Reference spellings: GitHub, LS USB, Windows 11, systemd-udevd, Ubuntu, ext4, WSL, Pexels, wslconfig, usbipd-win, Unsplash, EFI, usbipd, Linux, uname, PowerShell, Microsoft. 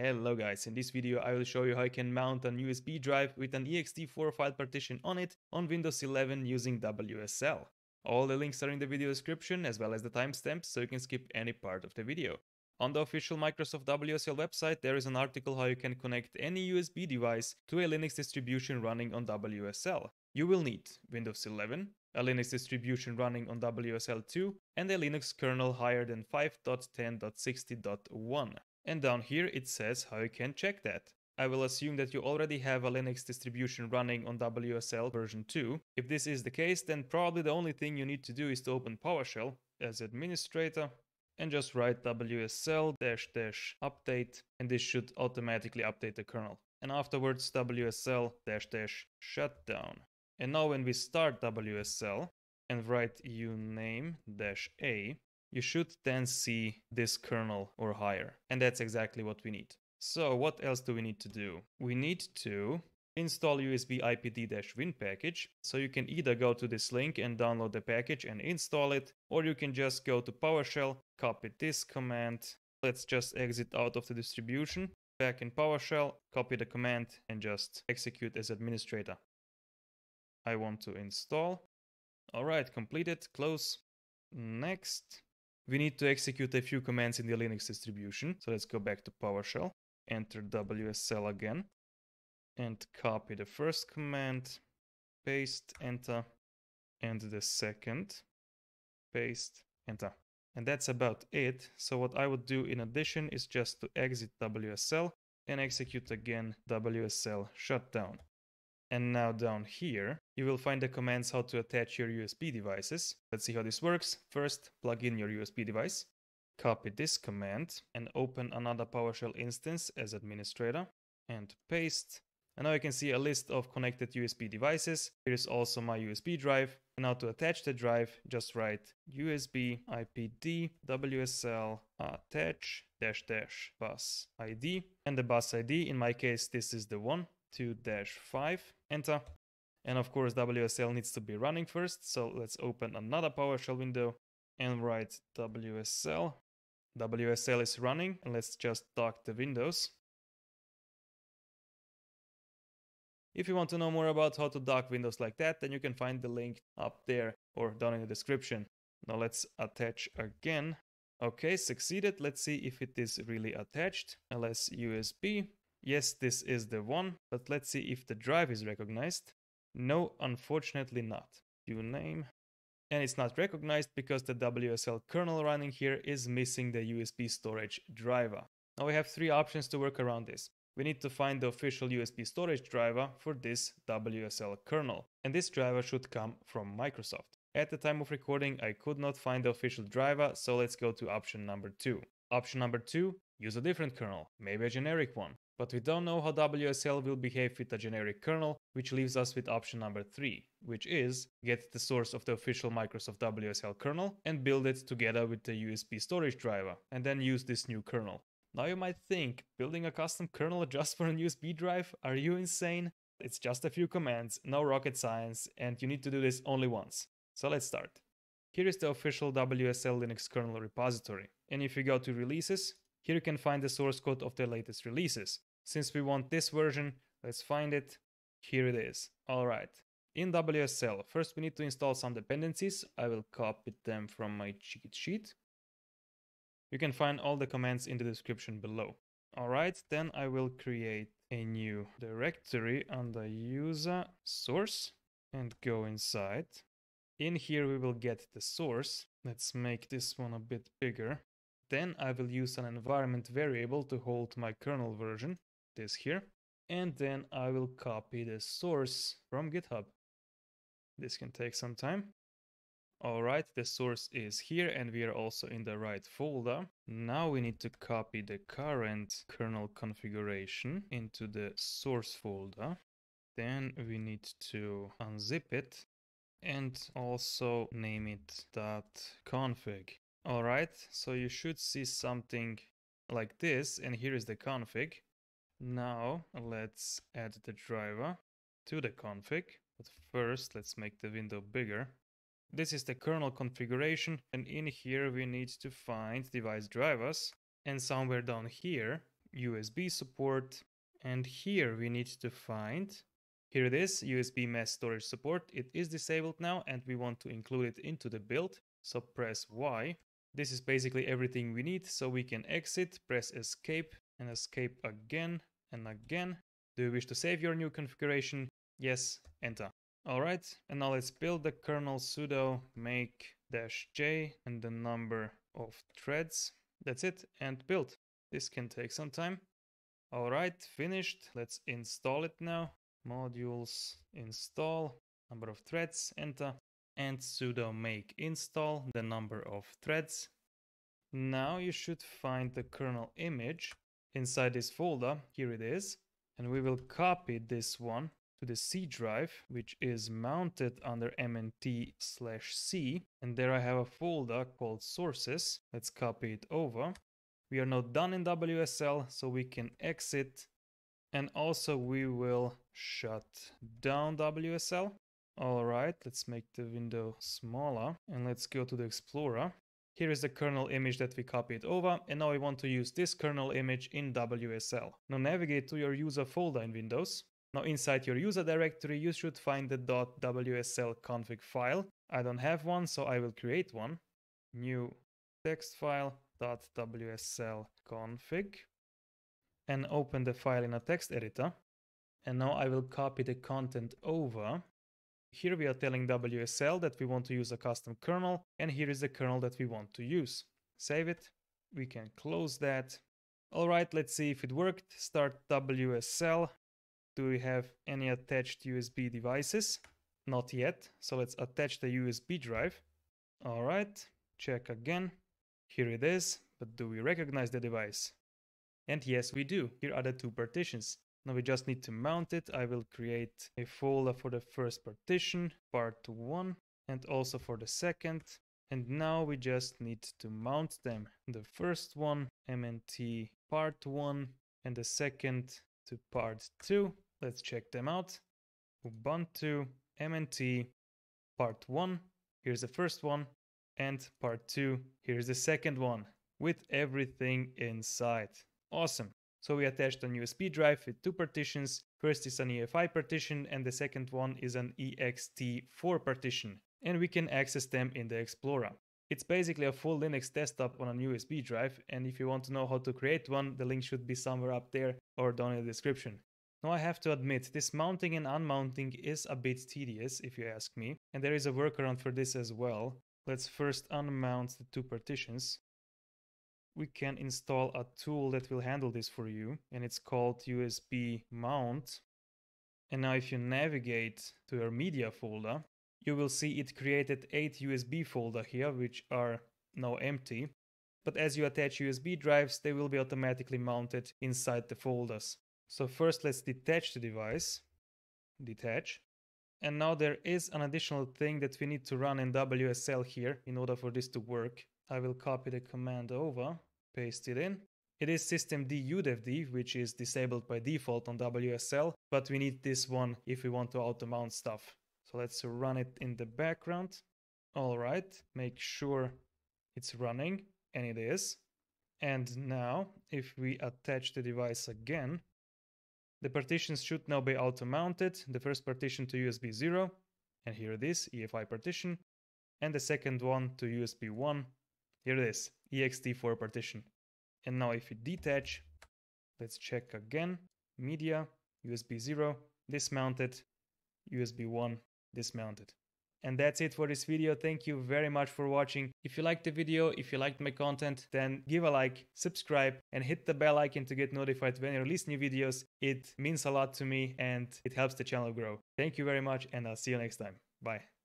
Hello guys, in this video I will show you how you can mount an USB drive with an ext4 file partition on it on Windows 11 using WSL. All the links are in the video description as well as the timestamps, so you can skip any part of the video. On the official Microsoft WSL website there is an article how you can connect any USB device to a Linux distribution running on WSL. You will need Windows 11, a Linux distribution running on WSL2 and a Linux kernel higher than 5.10.60.1. And down here it says how you can check that. I will assume that you already have a Linux distribution running on WSL version 2. If this is the case, then probably the only thing you need to do is to open PowerShell as administrator and just write wsl-update, and this should automatically update the kernel. And afterwards wsl-shutdown. And now when we start WSL and write uname-a, you should then see this kernel or higher. And that's exactly what we need. So what else do we need to do? We need to install usbipd-win package. So you can either go to this link and download the package and install it, or you can just go to PowerShell, copy this command. Let's just exit out of the distribution. Back in PowerShell, copy the command and just execute as administrator. I want to install. All right, completed, close. Next. We need to execute a few commands in the Linux distribution. So let's go back to PowerShell, enter WSL again, and copy the first command, paste, enter, and the second, paste, enter. And that's about it. So what I would do in addition is just to exit WSL and execute again WSL shutdown. And now down here, you will find the commands how to attach your USB devices. Let's see how this works. First, plug in your USB device, copy this command and open another PowerShell instance as administrator and paste. And now you can see a list of connected USB devices. Here is also my USB drive. And now to attach the drive, just write usbipd wsl attach --bus ID. And the bus ID, in my case, this is the 1, 2-5. Enter. And of course WSL needs to be running first, so let's open another PowerShell window and write WSL. WSL is running, and let's just dock the windows. If you want to know more about how to dock windows like that, then you can find the link up there or down in the description. Now let's attach again. Okay, succeeded. Let's see if it is really attached. LS USB. Yes, this is the 1, but let's see if the drive is recognized. No, unfortunately not. Uname. And it's not recognized because the WSL kernel running here is missing the USB storage driver. Now we have three options to work around this. We need to find the official USB storage driver for this WSL kernel. And this driver should come from Microsoft. At the time of recording, I could not find the official driver, so let's go to option number 2. Option number 2, use a different kernel, maybe a generic one. But we don't know how WSL will behave with a generic kernel, which leaves us with option number 3, which is get the source of the official Microsoft WSL kernel and build it together with the USB storage driver, and then use this new kernel. Now you might think, building a custom kernel just for an USB drive? Are you insane? It's just a few commands, no rocket science, and you need to do this only once. So let's start. Here is the official WSL Linux kernel repository. And if you go to releases, here you can find the source code of the latest releases. Since we want this version, let's find it. Here it is. All right. In WSL, first we need to install some dependencies. I will copy them from my cheat sheet. You can find all the commands in the description below. All right, then I will create a new directory under user source and go inside. In here we will get the source. Let's make this one a bit bigger. Then I will use an environment variable to hold my kernel version. This here, and then I will copy the source from GitHub. This can take some time. All right, the source is here and we are also in the right folder. Now we need to copy the current kernel configuration into the source folder. Then we need to unzip it and also name it .config. All right, so you should see something like this, and here is the config. Now let's add the driver to the config, but first let's make the window bigger. This is the kernel configuration, and in here we need to find device drivers, and somewhere down here USB support. And here we need to find, here it is, USB mass storage support. It is disabled now and we want to include it into the build. So press Y. This is basically everything we need. So we can exit, press escape and escape again and again. Do you wish to save your new configuration? Yes, enter. All right, and now let's build the kernel sudo make-j and the number of threads. That's it, and build. This can take some time. All right, finished. Let's install it now. Modules install, number of threads, enter, and sudo make install the number of threads. Now you should find the kernel image inside this folder. Here it is. And we will copy this one to the C drive, which is mounted under mnt/c. And there I have a folder called sources. Let's copy it over. We are now done in WSL, so we can exit. And also we will shut down WSL. All right, let's make the window smaller and let's go to the Explorer. Here is the kernel image that we copied over, and now we want to use this kernel image in WSL. Now navigate to your user folder in Windows. Now inside your user directory, you should find the .wslconfig file. I don't have one, so I will create one. New text file .wslconfig and open the file in a text editor. And now I will copy the content over. Here we are telling WSL that we want to use a custom kernel, and here is the kernel that we want to use. Save it. We can close that. All right, let's see if it worked. Start WSL. Do we have any attached USB devices? Not yet. So let's attach the USB drive. All right, check again. Here it is. But do we recognize the device? And yes, we do. Here are the two partitions. Now we just need to mount it. I will create a folder for the first partition, part 1, and also for the second. And now we just need to mount them. The first one, MNT part 1, and the second to part 2. Let's check them out. Ubuntu MNT part 1. Here's the first one. And part 2. Here's the second one with everything inside. Awesome. So we attached an USB drive with two partitions. First is an EFI partition and the second one is an ext4 partition. And we can access them in the Explorer. It's basically a full Linux desktop on an USB drive, and if you want to know how to create one, the link should be somewhere up there or down in the description. Now I have to admit, this mounting and unmounting is a bit tedious if you ask me, and there is a workaround for this as well. Let's first unmount the two partitions. We can install a tool that will handle this for you, and it's called USB mount. And now if you navigate to your media folder, you will see it created 8 USB folders here, which are now empty. But as you attach USB drives, they will be automatically mounted inside the folders. So first let's detach the device. Detach. And now there is an additional thing that we need to run in WSL here in order for this to work. I will copy the command over, paste it in. It is systemd-udevd, which is disabled by default on WSL, but we need this one if we want to auto-mount stuff. So let's run it in the background. All right, make sure it's running, and it is. And now, if we attach the device again, the partitions should now be auto-mounted. The first partition to USB 0, and here it is, EFI partition, and the second one to USB 1. Here it is, ext4 partition. And now if we detach, let's check again. Media, USB 0, dismounted, USB 1, dismounted. And that's it for this video. Thank you very much for watching. If you liked the video, if you liked my content, then give a like, subscribe, and hit the bell icon to get notified when I release new videos. It means a lot to me and it helps the channel grow. Thank you very much and I'll see you next time. Bye.